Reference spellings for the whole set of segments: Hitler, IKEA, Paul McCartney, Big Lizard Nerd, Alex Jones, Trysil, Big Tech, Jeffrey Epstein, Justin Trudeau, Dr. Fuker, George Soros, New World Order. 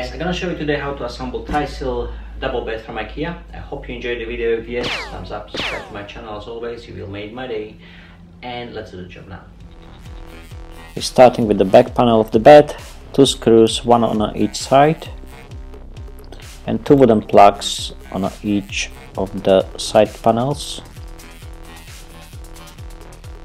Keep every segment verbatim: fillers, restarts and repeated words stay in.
guys, I'm gonna show you today how to assemble Trysil double bed from IKEA. I hope you enjoyed the video. If yes, thumbs up, subscribe to my channel as always, you will make my day. And let's do the job now. We're starting with the back panel of the bed, two screws, one on each side, and two wooden plugs on each of the side panels.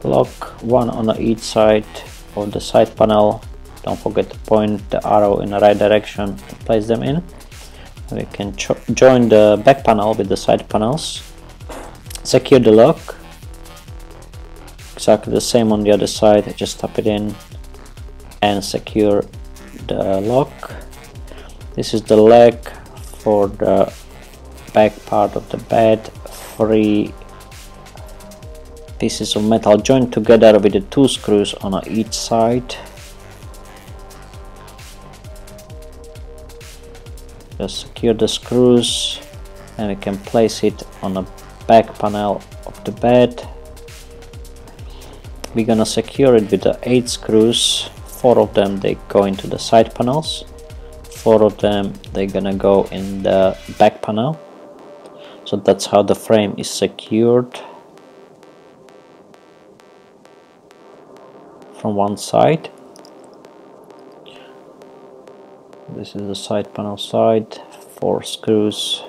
Lock one on each side of the side panel. Don't forget to point the arrow in the right direction to place them in. We can join the back panel with the side panels. Secure the lock. Exactly the same on the other side, just tap it in and secure the lock. This is the leg for the back part of the bed. Three pieces of metal joined together with the two screws on each side. Just secure the screws and we can place it on the back panel of the bed. We're gonna secure it with the eight screws. Four of them they go into the side panels, four of them they're gonna go in the back panel. So that's how the frame is secured from one side. This is the side panel side, four screws,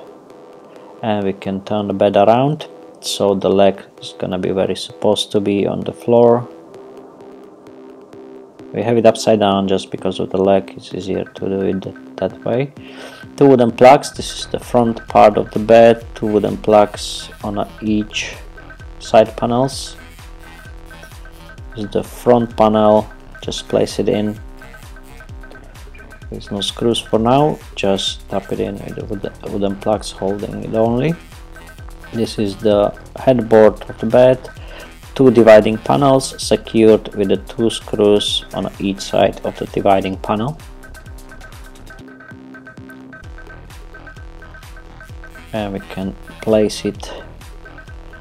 and we can turn the bed around so the leg is gonna be where it's supposed to be on the floor. We have it upside down just because of the leg, it's easier to do it that way. Two wooden plugs, this is the front part of the bed, two wooden plugs on each side panels. This is the front panel, just place it in. There's no screws for now, just tap it in with the wooden plugs holding it only. This is the headboard of the bed, two dividing panels secured with the two screws on each side of the dividing panel. And we can place it,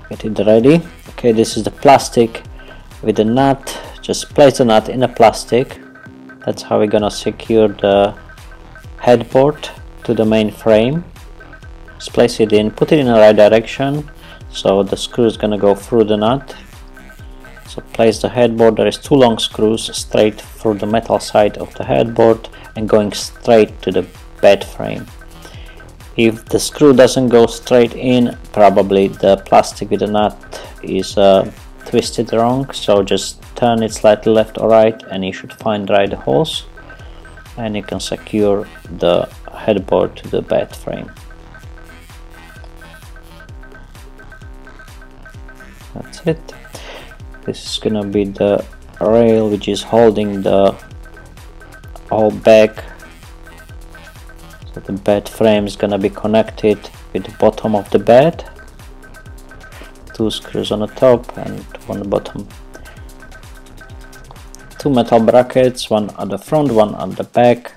get it ready. Okay, this is the plastic with the nut, just place the nut in the plastic. That's how we're gonna secure the headboard to the main frame. Just place it in, put it in the right direction, so the screw is gonna go through the nut. So place the headboard, there is two long screws straight through the metal side of the headboard and going straight to the bed frame. If the screw doesn't go straight in, probably the plastic with the nut is uh, twisted wrong, so just turn it slightly left or right and you should find the right holes, and you can secure the headboard to the bed frame. That's it. This is gonna be the rail which is holding the whole back, so the bed frame is gonna be connected with the bottom of the bed. Two screws on the top and one on the bottom. Two metal brackets, one at the front, one at the back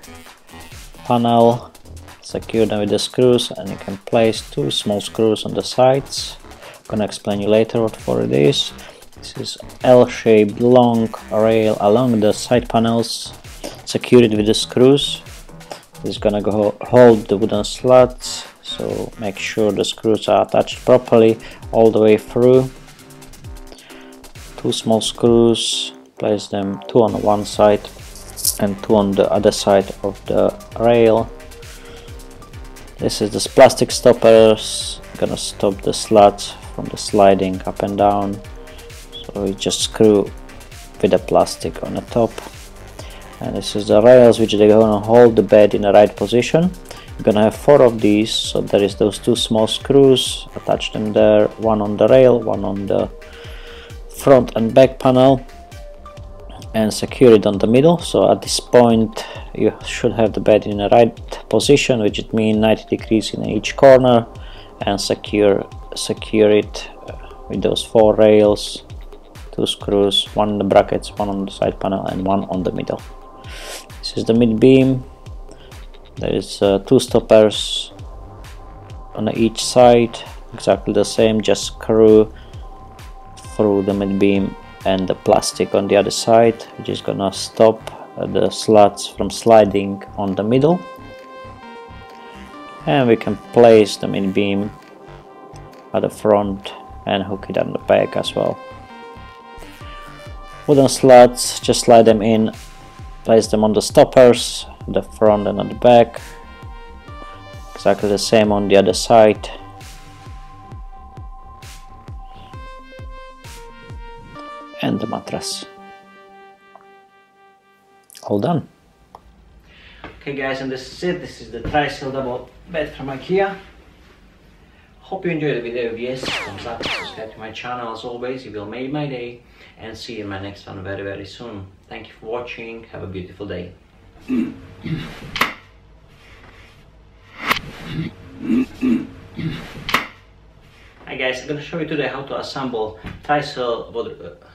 panel. Secure them with the screws and you can place two small screws on the sides. I'm gonna explain you later what for it is. This is L-shaped long rail along the side panels. Secure it with the screws. This is gonna go hold the wooden slats, so make sure the screws are attached properly all the way through. Two small screws. Place them two on one side and two on the other side of the rail. This is this plastic stoppers, gonna stop the slats from the sliding up and down. So we just screw with the plastic on the top. And this is the rails which they're gonna hold the bed in the right position. You're gonna have four of these, so there is those two small screws, attach them there, one on the rail, one on the front and back panel. And secure it on the middle. So at this point you should have the bed in the right position, which it means ninety degrees in each corner, and secure secure it with those four rails, two screws, one in the brackets, one on the side panel and one on the middle. This is the mid beam. There is uh, two stoppers on each side, exactly the same, just screw through the mid beam and the plastic on the other side, which is gonna stop the slats from sliding on the middle. and we can place the main beam at the front and hook it on the back as well. Wooden slats, just slide them in, place them on the stoppers, the front and on the back. Exactly the same on the other side. And the mattress. All done. Okay guys, and this is it. This is the Trysil double bed from IKEA. Hope you enjoyed the video. If yes, thumbs up, subscribe to my channel as always. You will make my day, and see you in my next one very very soon. Thank you for watching. Have a beautiful day. Hi guys, I'm going to show you today how to assemble Trysil water